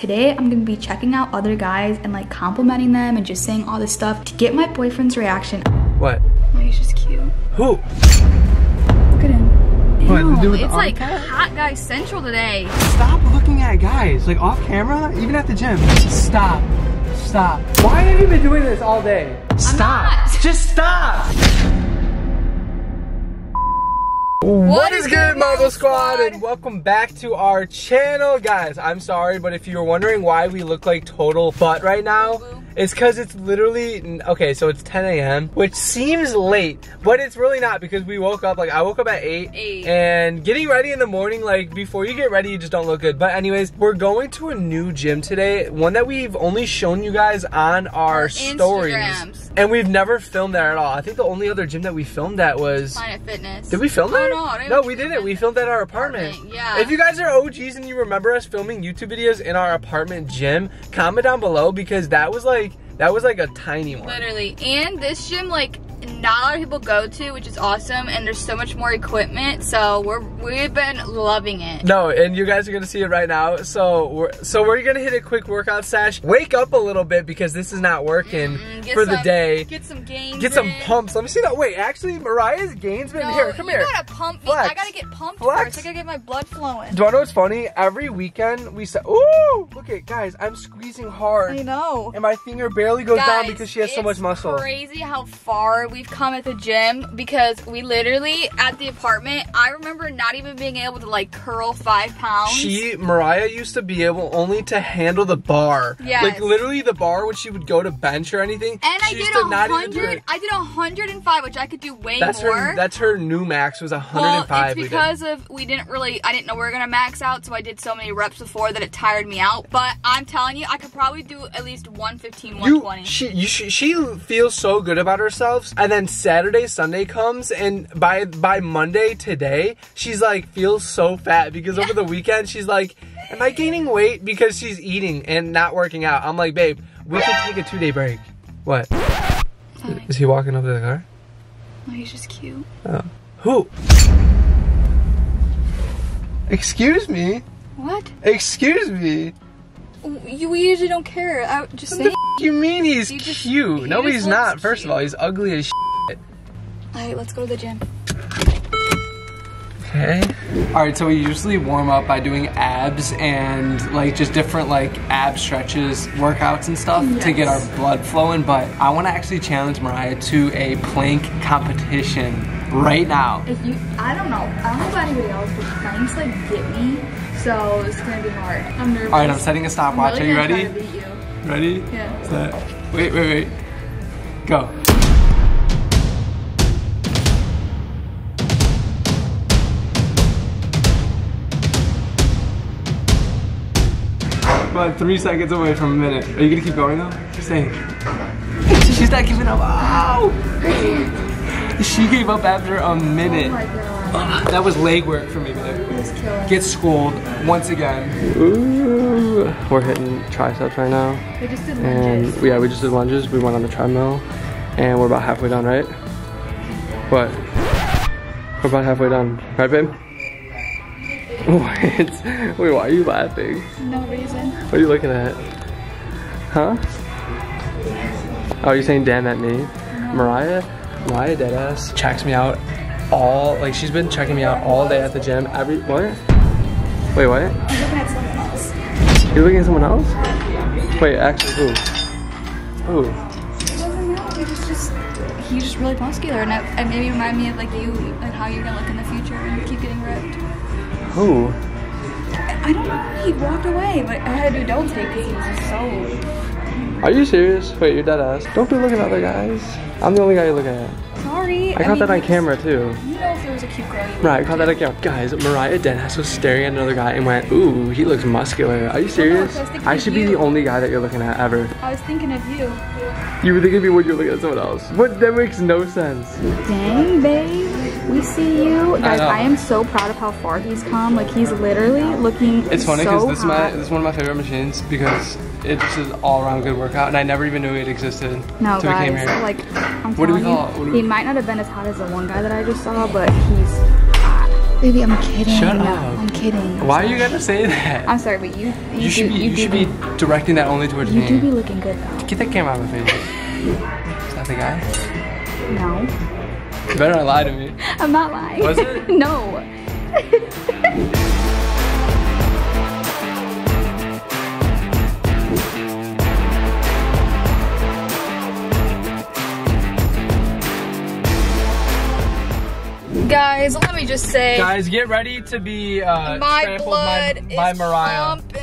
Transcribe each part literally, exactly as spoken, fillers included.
Today, I'm gonna be checking out other guys and like complimenting them and just saying all this stuff to get my boyfriend's reaction. What? Oh, he's just cute. Who? Look at him. What, Ew, dude with it's like cat? Hot guy central today. Stop looking at guys, like off camera, even at the gym. Stop, stop. Why have you been doing this all day? Stop, just stop. What is good, Marble Squad, and welcome back to our channel, guys. I'm sorry, but if you're wondering why we look like total butt right now, it's because it's literally, okay, so it's ten A M, which seems late, but it's really not because we woke up, like I woke up at eight, eight, and getting ready in the morning, like before you get ready, you just don't look good. But anyways, we're going to a new gym today, one that we've only shown you guys on our Instagrams. stories, and we've never filmed there at all. I think the only other gym that we filmed that was Planet Fitness. Did we film that? Oh, no, no we didn't. Fitness. We filmed at our apartment. apartment. Yeah. If you guys are O Gs and you remember us filming YouTube videos in our apartment gym, comment down below because that was like Like, that was like a tiny one. Literally. And this gym, like, not a lot of people go to, which is awesome, and there's so much more equipment, so we're we've been loving it. No, and you guys are gonna see it right now. So we're so we're gonna hit a quick workout sesh, wake up a little bit because this is not working mm-hmm. for some, the day. Get some gains. Get in. some pumps. Let me see that. Wait, actually, Mariah's gains been no, here. Come you here. Gotta pump me. I gotta get pumped Flex. first. I gotta get my blood flowing. Do you know what's funny? Every weekend we say, "Ooh, look at guys, I'm squeezing hard." I know. And my finger barely goes guys, down because she has so much muscle. It's crazy how far we've come at the gym because we literally at the apartment, I remember not even being able to like curl five pounds. She, Mariah used to be able only to handle the bar. Yeah. Like literally the bar when she would go to bench or anything. And she I used did a hundred, I did a hundred and five, which I could do way that's more. Her, that's her new max was a hundred and five. Well, it's because we of, we didn't really, I didn't know we were gonna max out, so I did so many reps before that it tired me out. But I'm telling you, I could probably do at least one fifteen, one twenty. You, she, you, she, she feels so good about herself. And then Saturday, Sunday comes, and by by Monday today, she's like feels so fat because yeah. over the weekend she's like, am I gaining weight because she's eating and not working out? I'm like, babe, we can take a two day break. What? Hi. Is he walking over to the car? Oh, he's just cute. Oh. Who? Excuse me. What? Excuse me. You we usually don't care. I just say. You mean he's you just, cute? He no, he's not. Cute. First of all, he's ugly as shit. All right, let's go to the gym. Okay. All right, so we usually warm up by doing abs and like just different like ab stretches, workouts and stuff yes. to get our blood flowing. But I want to actually challenge Mariah to a plank competition right now. If you, I don't know, I don't know about anybody else, but planks like get me, so it's gonna be hard. I'm nervous. All right, I'm setting a stopwatch. Really Are you ready? Try to beat you. Ready? Yeah. Set. Wait, wait, wait. Go. About three seconds away from a minute. Are you gonna keep going though? Stay. She's not giving up. Ow! She gave up after a minute. Oh my God. That was leg work for me, babe. Get schooled once again. Ooh. We're hitting triceps right now. We just did lunges. And yeah, we just did lunges. We went on the treadmill, and we're about halfway done, right? What? We're about halfway done, right, babe? What? Wait, why are you laughing? No reason. What are you looking at? Huh? Oh, you're saying damn at me? No. Mariah, Mariah deadass checks me out. All like she's been checking me out all day at the gym. Every what? Wait, what? I'm looking at someone else. You're looking at someone else? Wait, actually, who? Who? It doesn't matter. It's just he's just really muscular, and it, it maybe remind me of like you and how you're gonna look in the future and keep getting ripped. Who? I, I don't know. He walked away, but I had to do double take because he was just so. Are you serious? Wait, you're dead ass. Don't be looking at other guys. I'm the only guy you're looking at. Sorry. I, I caught mean, that on camera too. You know if there was a cute girl. Right, I caught that on camera. Guys, Mariah Dennis was staring at another guy and went, ooh, he looks muscular. Are you serious? No, no, I, I should be you. the only guy that you're looking at ever. I was thinking of you. You were thinking of me when you were looking at someone else. What? That makes no sense. Dang, babe. We see you. Guys, I, I am so proud of how far he's come. Like, he's literally looking It's funny because so this, this is one of my favorite machines because it just is an all-around good workout, and I never even knew it existed no, until guys, we came here. Like, I'm what do we call it? He might not have been as hot as the one guy that I just saw, but he's hot. Baby, I'm kidding. Shut no, up. I'm kidding. Why are you gonna say that? I'm sorry, but you you, you should do, be you, you should be directing that only towards you me. You do be looking good though. Get that camera out of my face. Is that the guy? No. You better not lie to me. I'm not lying. Was it? No. Guys, let me just say. Guys, get ready to be uh, my trampled blood by, by is Mariah. Pumping.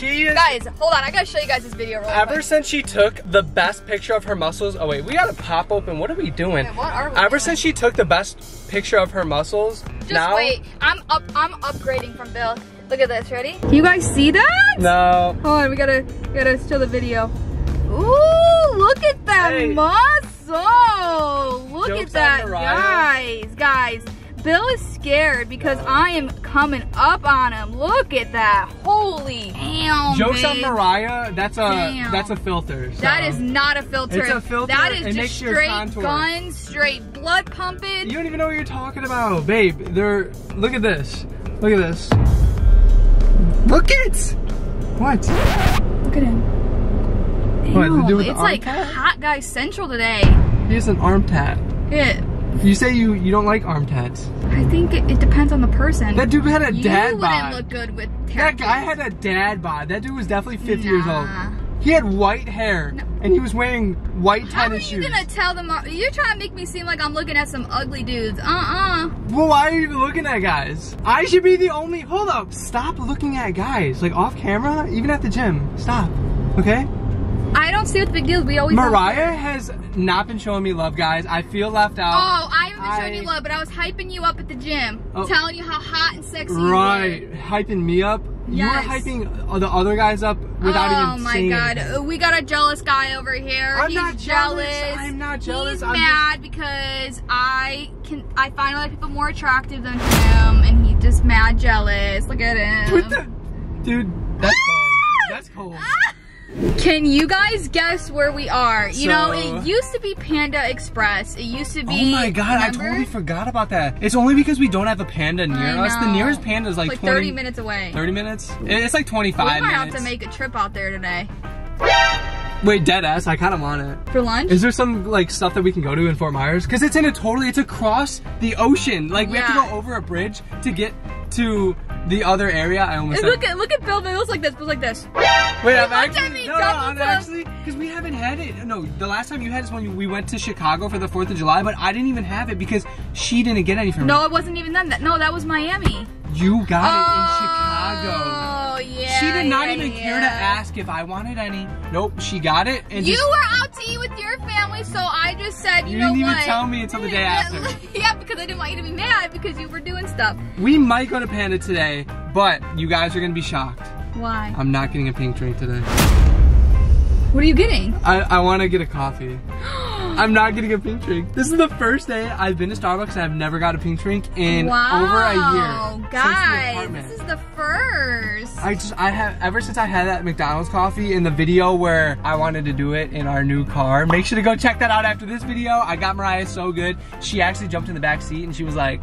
She is. Guys, hold on. I gotta show you guys this video real quick. Ever since she took the best picture of her muscles. Oh wait, we gotta pop open. What are we doing? Wait, what are we Ever doing? since she took the best picture of her muscles. Just now, wait. I'm up. I'm upgrading from Bill. Look at this. Ready? Can you guys see that? No. Hold on. We gotta gotta show the video. Ooh, look at that hey. muscle. So, look Jokes at that, guys, guys. Bill is scared because no. I am coming up on him. Look at that, holy damn, Jokes babe. on Mariah, that's a, damn. that's a filter. So. That is not a filter. It's a filter. That is it just makes straight your guns, straight blood pumping. You don't even know what you're talking about, babe. They're, look at this, look at this. Look at, what? Look at him. What, to do with it's like tat? hot guy central today. Here's an arm tat. Yeah. You say you you don't like arm tats. I think it, it depends on the person. That dude had a you dad bod. You wouldn't look good with hair. That guy had a dad bod. That dude was definitely fifty nah. years old. He had white hair no. and he was wearing white How tennis shoes. How are you gonna tell them? You're trying to make me seem like I'm looking at some ugly dudes. Uh uh. Well, why are you even looking at guys? I should be the only. Hold up. Stop looking at guys. Like off camera, even at the gym. Stop. Okay. I don't see what the big deal is. We always Mariah has not been showing me love, guys. I feel left out. Oh, I haven't been I... showing you love, but I was hyping you up at the gym. Oh. Telling you how hot and sexy right. you were. Right. Hyping me up? Yes. You were hyping the other guys up without oh, even seeing. Oh my god. We got a jealous guy over here. I'm He's not jealous. jealous. I'm not jealous. He's I'm mad just... because I can. I find other people more attractive than him, and he's just mad jealous. Look at him. What the? Dude, that's cold. That's cold. Can you guys guess where we are? You so, know, it used to be Panda Express. It used to be. Oh my god, remember? I totally forgot about that. It's only because we don't have a Panda near us. The nearest Panda is like, like twenty, thirty minutes away. thirty minutes? It's like twenty-five minutes. We might minutes. have to make a trip out there today. Wait, dead ass, I kind of want it. For lunch? Is there some like stuff that we can go to in Fort Myers? Because it's in a totally, it's across the ocean. Like we yeah. have to go over a bridge to get to the other area. I almost said. Look at look at Bill. It looks like this. It looks like this. Wait, I've actually, no, no, I'm actually, because we haven't had it. No, the last time you had it is when we went to Chicago for the fourth of July, but I didn't even have it because she didn't get any from me. No, it wasn't even then. That, no, that was Miami. You got oh, it in Chicago. Oh, yeah, She did not yeah, even yeah. care to ask if I wanted any. Nope, she got it. And you just, were out to eat with your family, so I just said, you, you know what? You didn't even tell me until the day after. Yeah, because I didn't want you to be mad because you were doing stuff. We might go to Panda today, but you guys are going to be shocked. Why? I'm not getting a pink drink today. What are you getting? I, I want to get a coffee. I'm not getting a pink drink. This is the first day I've been to Starbucks and I've never got a pink drink in wow, over a year. Guys, this is the first. I just, I have, ever since I had that McDonald's coffee in the video where I wanted to do it in our new car. Make sure to go check that out after this video. I got Mariah so good. She actually jumped in the back seat and she was like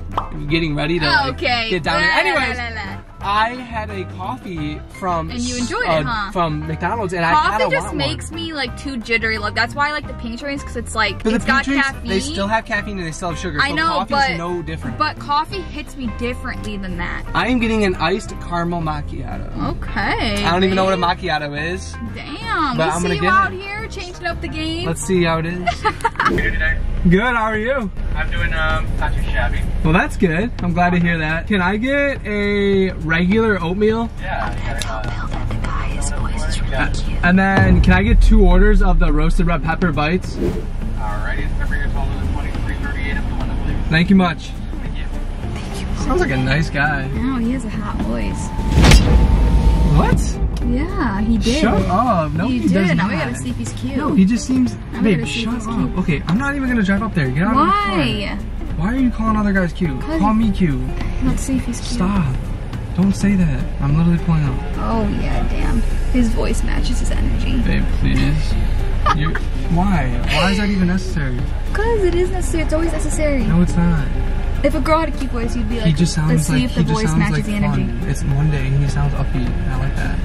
getting ready to like, okay. get down. La, Anyways. La, la, la, la. I had a coffee from and you enjoyed uh, it, huh? From McDonald's, and coffee I coffee just want makes one. me like too jittery. Like that's why I like the pink drinks because it's like but it's got drinks, caffeine. They still have caffeine and they still have sugar. I so know, but no different. But coffee hits me differently than that. I am getting an iced caramel macchiato. Okay. I don't babe. even know what a macchiato is. Damn. But we I'm see gonna you get out it. here changing up the game. Let's see how it is. How are you today? Good. How are you? I'm doing um not too shabby. Well, that's good. I'm glad to hear that. Can I get a regular oatmeal? Yeah. Oh, that's how Bill that the guy is. Boys, it's really yeah. cute. And then, can I get two orders of the roasted red pepper bites? Alrighty, the pepper gets all to the twenty-three thirty-eight if you want to leave. Thank you much. Thank you. Thank you. Sounds like a nice guy. No, he has a hot voice. What? Yeah, he did. Shut up. No, he, he did. Does now not. we gotta see if he's cute. No, he just seems. Now babe, shut up. Cute. Okay, I'm not even gonna drive up there. Get out Why? of the car. Why are you calling other guys cute? Call me cute. Let's see if he's cute. Stop. Don't say that. I'm literally pulling out. Oh yeah, damn. His voice matches his energy. Babe, please. You're, why? Why is that even necessary? Because it is necessary. It's always necessary. No, it's not. If a girl had a cute voice, you'd be like, let's see if the voice matches the energy. It's Monday and he sounds upbeat, and I like that.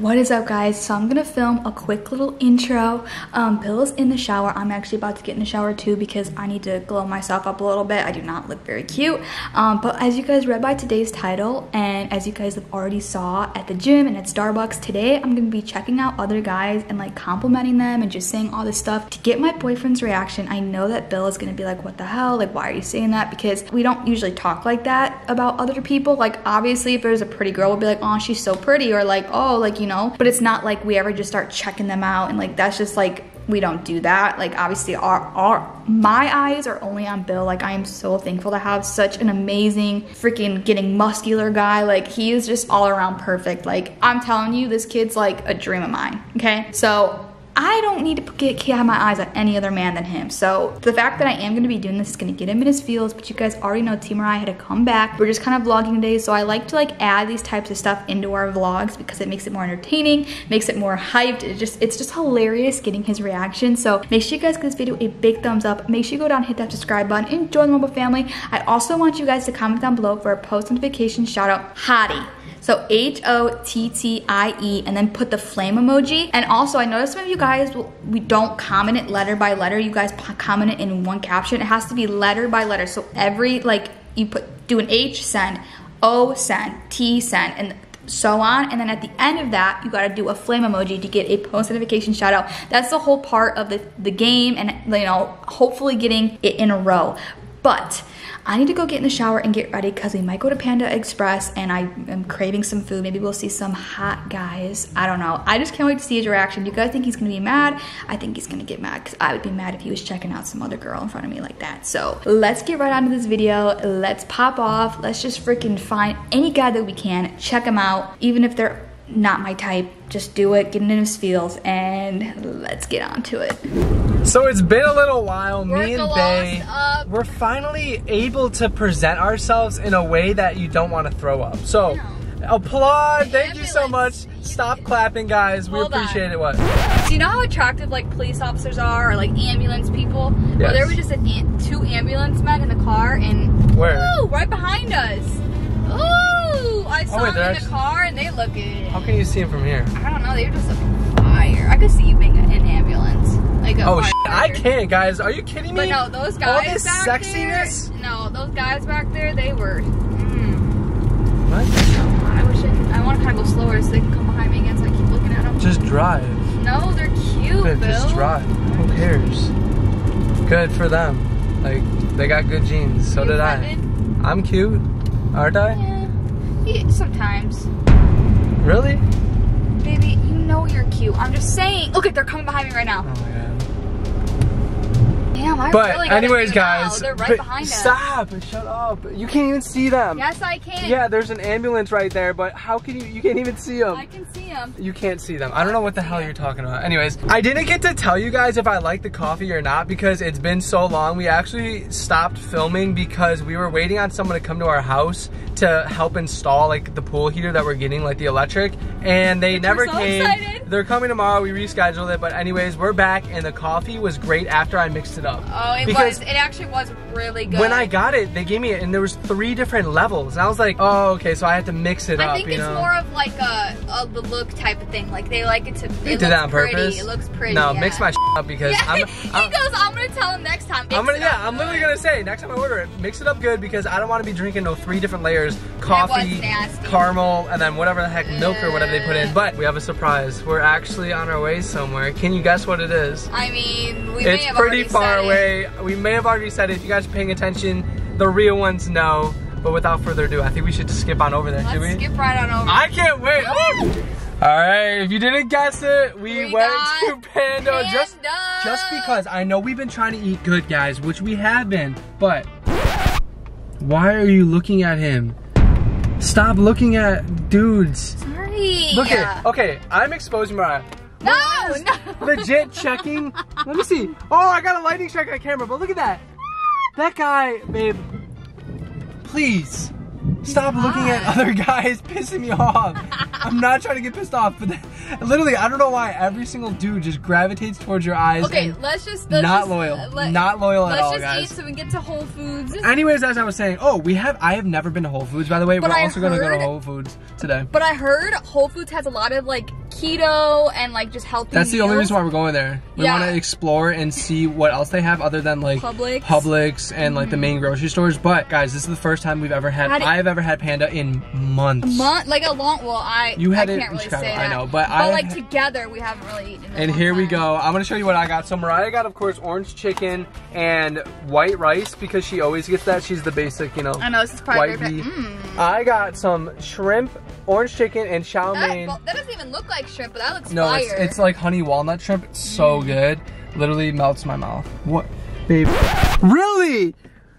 What is up, guys? So I'm gonna film a quick little intro. um Bill's in the shower. I'm actually about to get in the shower too because I need to glow myself up a little bit. I do not look very cute, um but as you guys read by today's title, and as you guys have already saw at the gym and at Starbucks today, I'm gonna be checking out other guys and like complimenting them and just saying all this stuff to get my boyfriend's reaction. I know that Bill is gonna be like, what the hell, like why are you saying that, because we don't usually talk like that about other people. Like obviously if there's a pretty girl, we'll be like, oh she's so pretty, or like, oh like, you know, but it's not like we ever just start checking them out and like that's just like, we don't do that. Like obviously our our my eyes are only on Bill. Like I am so thankful to have such an amazing freaking getting muscular guy. Like he is just all around perfect. Like I'm telling you, this kid's like a dream of mine, okay? So I don't need to get, have my eyes on any other man than him. So the fact that I am going to be doing this is going to get him in his feels, but you guys already know Team Mariah had to come back. We're just kind of vlogging today, so I like to like add these types of stuff into our vlogs because it makes it more entertaining, makes it more hyped. It just It's just hilarious getting his reaction. So make sure you guys give this video a big thumbs up. Make sure you go down, hit that subscribe button, and join the Marble family. I also want you guys to comment down below for a post notification shout out, Hottie. So H O T T I E, and then put the flame emoji. And also, I noticed some of you guys, we don't comment it letter by letter. You guys comment it in one caption. It has to be letter by letter. So every, like, you put, do an H send, O send, T send, and so on. And then at the end of that, you gotta do a flame emoji to get a post notification shout out. That's the whole part of the, the game, and, you know, hopefully getting it in a row. But I need to go get in the shower and get ready because we might go to Panda Express and I am craving some food. Maybe we'll see some hot guys. I don't know. I just can't wait to see his reaction. You guys think he's going to be mad? I think he's going to get mad because I would be mad if he was checking out some other girl in front of me like that. So let's get right on to this video. Let's pop off. Let's just freaking find any guy that we can. Check him out. Even if they're not my type, just do it, get in his feels, and let's get on to it. So it's been a little while. We're me and Bay, up. We're finally able to present ourselves in a way that you don't want to throw up. So no. Applaud, the thank you so much. Stop clapping, guys. Hold we appreciate on. It. What? Do you know how attractive like police officers are, or like ambulance people? Yes. Well, there was just an, two ambulance men in the car, and where? Ooh, right behind us. Ooh. I saw oh, wait, them in the actually... car and they look good. How can you see them from here? I don't know. They were just a fire. I could see you being an ambulance. Like a oh, fire. I can't, guys. Are you kidding me? But no, those guys. All this back sexiness. There, no, those guys back there, they were. Mm. What? I wish I, I want to kind of go slower so they can come behind me again so I keep looking at them. Just drive. No, they're cute, Bill. Just drive. Who cares? Good for them. Like they got good genes. So you did I. I'm cute, aren't I? Yeah. Sometimes. Really? Baby, you know you're cute. I'm just saying. Look, they're coming behind me right now. Oh my god. Damn, I but really anyways, guys, they're right behind us. Stop! Shut up! You can't even see them. Yes, I can. Yeah, there's an ambulance right there, but how can you? You can't even see them. I can see them. You can't see them. I don't know what the hell you're talking about. Anyways, I didn't get to tell you guys if I like the coffee or not because it's been so long. We actually stopped filming because we were waiting on someone to come to our house to help install like the pool heater that we're getting, like the electric, and they never came. They're coming tomorrow. We rescheduled it, but anyways, we're back, and the coffee was great after I mixed it up. Oh, it was. It actually was really good. When I got it, they gave me it, and there was three different levels, and I was like, oh, okay, so I had to mix it up. I think it's more of like a, a the look type of thing. Like they like it to. They did that on purpose. It looks pretty. No, mix my shit up because I'm. He goes, I'm gonna tell him next time. I'm gonna. Yeah, I'm literally gonna say next time I order it, mix it up good because I don't want to be drinking no three different layers. Coffee, caramel, and then whatever the heck milk or whatever they put in. But we have a surprise. We're actually on our way somewhere. Can you guess what it is? I mean, we may have already said it. It's pretty far away. We may have already said it. If you guys are paying attention, the real ones know. But without further ado, I think we should just skip on over there. Should we? Let's skip right on over. I can't wait. Alright, if you didn't guess it, we, we went to Panda, Panda. Just, just because I know we've been trying to eat good, guys, which we have been, but why are you looking at him? Stop looking at dudes. Sorry. Look at it. Okay, I'm exposing Mariah. No, no. Legit checking. Let me see. Oh, I got a lightning strike on camera, but look at that. That guy, babe. Please. Stop looking at other guys. Pissing me off. I'm not trying to get pissed off, but literally, I don't know why every single dude just gravitates towards your eyes. Okay, let's just let's not just, loyal, let, not loyal at all, guys. Let's just eat so we can get to Whole Foods. Anyways, as I was saying, oh, we have. I have never been to Whole Foods, by the way. But We're I also heard, gonna go to Whole Foods today. But I heard Whole Foods has a lot of like keto and like just healthy. That's meals. The only reason why we're going there. We yeah. want to explore and see what else they have other than like Publix, Publix and mm-hmm. like the main grocery stores. But guys, this is the first time we've ever had. had I've ever had Panda in months. A month, like a long. Well, I. You had I it can't really say I know, but, but I. But like together, we haven't really eaten. And here time. we go. I'm gonna show you what I got. So Mariah got, of course, orange chicken and white rice because she always gets that. She's the basic, you know. I know this is probably very mm. I got some shrimp, orange chicken, and chow mein. That, that doesn't even look like shrimp, but that looks no, fire. No, it's, it's like honey walnut shrimp. It's so mm. good. Literally melts my mouth. What, babe? Really?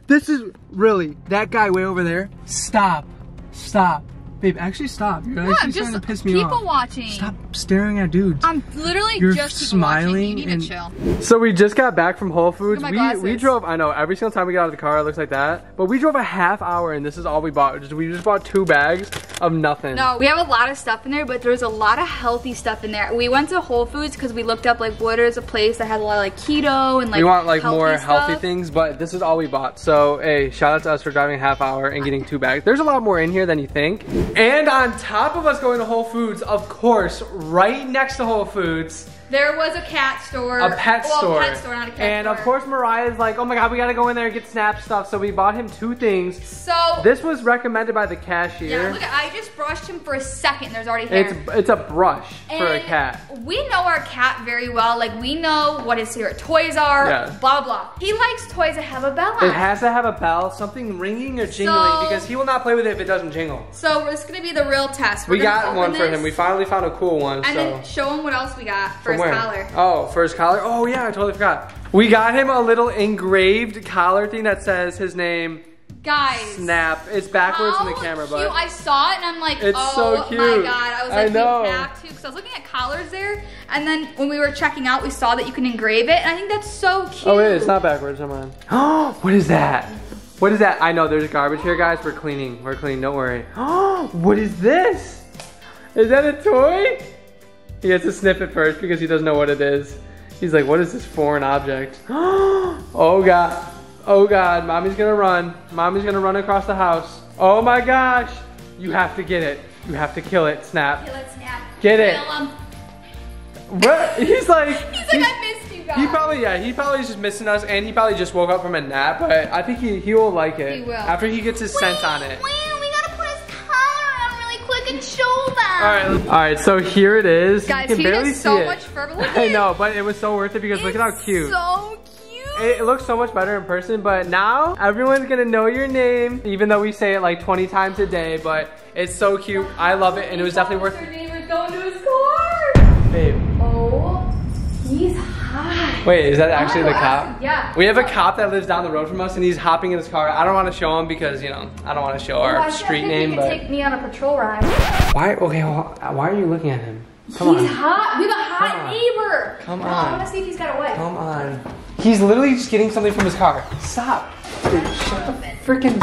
This is really that guy way over there. Stop, stop, babe. Actually, stop. You're yeah, actually just starting to piss me people off. People watching. Stop staring at dudes. I'm literally You're just smiling. You need to chill. So we just got back from Whole Foods. We we drove. I know every single time we get out of the car, it looks like that. But we drove a half hour, and this is all we bought. Just, we just bought two bags of nothing. No, we have a lot of stuff in there, but there's a lot of healthy stuff in there. We went to Whole Foods because we looked up like what is a place that has a lot of like keto and like. We want like healthy more stuff. healthy things, but this is all we bought. So hey, shout out to us for driving a half hour and getting two bags. There's a lot more in here than you think. And on top of us going to Whole Foods, of course, right next to Whole Foods, there was a cat store. A pet well, store. A pet store, not a cat and store. Of course, Mariah's like, oh my God, we gotta go in there and get Snap stuff. So we bought him two things. So this was recommended by the cashier. Yeah, look, I just brushed him for a second. There's already hair. It's, it's a brush and for a cat. We know our cat very well. Like we know what his favorite toys are, yes. blah, blah. He likes toys that have a bell on. It has to have a bell, something ringing or jingling so, because he will not play with it if it doesn't jingle. So it's gonna be the real test. We're we got one this. for him. We finally found a cool one. And so. then show him what else we got for First collar. Oh, first collar. Oh yeah, I totally forgot. We got him a little engraved collar thing that says his name. Guys. Snap. It's backwards in the camera, but I saw it and I'm like, it's oh so cute. my God. I was like, I know. Snap too, because I was looking at collars there, and then when we were checking out, we saw that you can engrave it, and I think that's so cute. Oh wait, it's not backwards. Come on. Oh, what is that? What is that? I know there's garbage here, guys. We're cleaning. We're cleaning. Don't worry. Oh, what is this? Is that a toy? He has to sniff it first because he doesn't know what it is. He's like, what is this foreign object? Oh God, oh God, mommy's gonna run. Mommy's gonna run across the house. Oh my gosh, you have to get it. You have to kill it, Snap. Kill it, Snap. Get it. Kill him. What? He's like, he's like, he's, I missed you guys. He probably, yeah, he probably is just missing us and he probably just woke up from a nap, but I think he, he will like it. He will. After he gets his wait, scent on it. Wait. All right, all right. So here it is. Guys, you can he barely has so see it. much fur. Look at I know, but it was so worth it because it's look at how cute. So cute. It, it looks so much better in person, but now everyone's gonna know your name, even though we say it like twenty times a day. But it's so cute. I love it, and it was definitely worth it. We're going to his car, babe. Oh, he's hot. Wait, is that actually oh, the cop? Yeah. We have a cop that lives down the road from us, and he's hopping in his car. I don't want to show him because you know I don't want to show oh, our I street think name. He but... can take me on a patrol ride. Why? Okay. Well, why are you looking at him? Come he's on. hot. We have a hot neighbor. Come on. I want to see if he's got away. Come on. He's literally just getting something from his car. Stop. Dude, shut the freaking.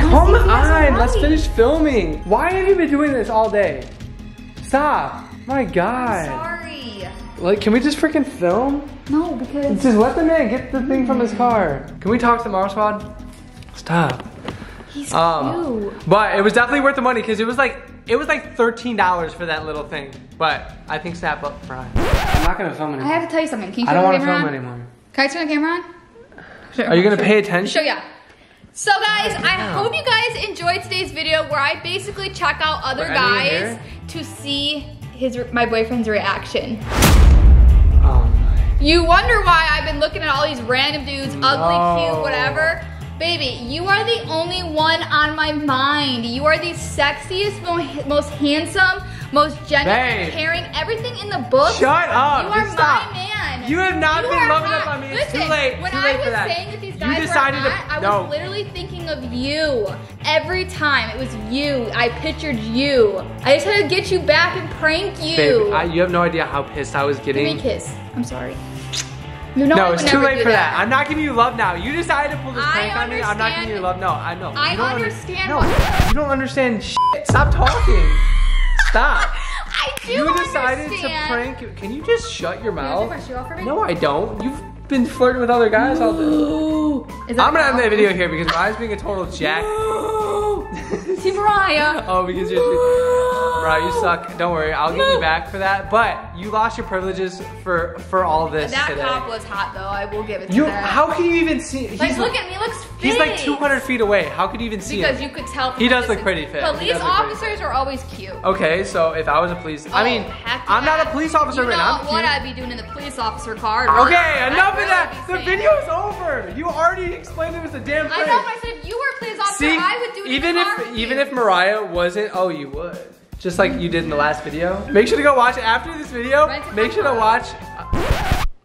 Come on. Let's finish filming. Why have you been doing this all day? Stop. My God. I'm sorry. Like, can we just freaking film? No, because. Just let the man get the thing from his car. Can we talk to Marble Squad? Stop. He's um, cute. But it was definitely worth the money because it was like. It was like thirteen dollars for that little thing, but I think Snap up for Ryan. I'm not gonna film anymore. I have to tell you something. Can you turn I don't want to film on? anymore. Can I turn the camera on? Sure. Are you gonna sure. pay attention? Sure, yeah. So guys, oh, I hope you guys enjoyed today's video where I basically check out other Were guys to see his my boyfriend's reaction. Oh my. You wonder why I've been looking at all these random dudes, no. ugly, cute, whatever. Baby, you are the only one on my mind. You are the sexiest, mo most handsome, most generous, caring, everything in the book. Shut up. You are stop. my man. You have not you been loving up on me. It's Listen, too late. When too late I was for that. saying that these guys you decided were hot, to, no. I was literally thinking of you. Every time it was you. I pictured you. I just had to get you back and prank you. Babe, I, you have no idea how pissed I was getting. Give me a kiss. I'm sorry. No, no it's too late for that. that. I'm not giving you love now. You decided to pull this prank on me. I'm not giving you love. No, I know. I you understand. Under no, you don't understand shit. Stop talking. Stop. I do You decided understand. to prank you. Can you just shut your mouth? You take my shoe off for me? No, I don't. You've been flirting with other guys all day. I'm gonna end that video here because Mariah's being a total jack. See, Mariah. Oh, because you're Mariah, you suck. Don't worry, I'll get you back for that. But you lost your privileges for for all this. That today. cop was hot though. I will give it to you. That. How can you even see? He's like, look at me. He looks fake. He's like two hundred feet away. How could you even see? Because him? you could tell. He does look pretty fit. Police officers are always cute. Okay, so if I was a police, oh, I mean, I'm not a police officer you right now. What I'd be doing in the police officer car. Really. Okay, enough of really that. The video's over. You already explained it was a damn prank. I know. I said if you were a police officer, see, I would do it. Even if even if Mariah wasn't, oh, you would. Just like you did in the last video. Make sure to go watch after this video. Make sure to watch.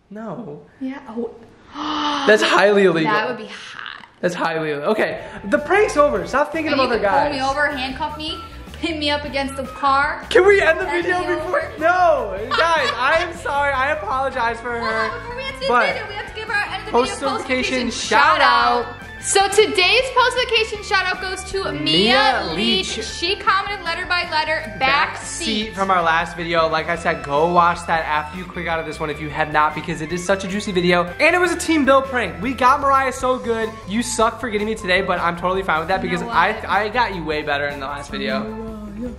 No. Yeah. Oh. That's highly illegal. That would be hot. That's highly illegal. Okay. The prank's over. Stop thinking about the guys. Pull me over, handcuff me, pin me up against the car. Can we end the video before? No, guys. I am sorry. I apologize for her. Before we end the video, we have to give our end of the video post-notification shout out. So today's post-vacation shout-out goes to Mia, Mia Leach. Leach. She commented letter by letter, back, back seat. seat from our last video. Like I said, go watch that after you click out of this one if you had not, because it is such a juicy video. And it was a Team Bill prank. We got Mariah so good. You suck for getting me today, but I'm totally fine with that because you know I I got you way better in the last video.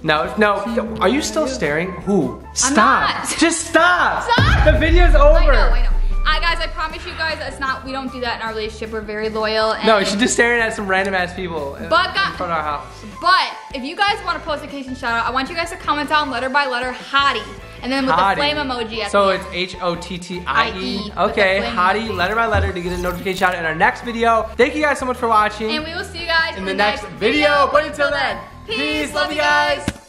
No, no, are you still staring? Who? Stop. Just stop. Stop. The video's over. I know, I know. I guys, I promise you guys, it's not. We don't do that in our relationship. We're very loyal. And no, she's just staring at some random ass people in, but guys, in front of our house. But if you guys want a post-vacation shout out, I want you guys to comment down letter by letter, hottie, and then with hottie. the flame emoji. At so the it's H O T T I E. I -E okay, hottie, emoji. letter by letter to get a notification shout out in our next video. Thank you guys so much for watching, and we will see you guys in, in the, the next, next video. video. But until then, peace, love you guys.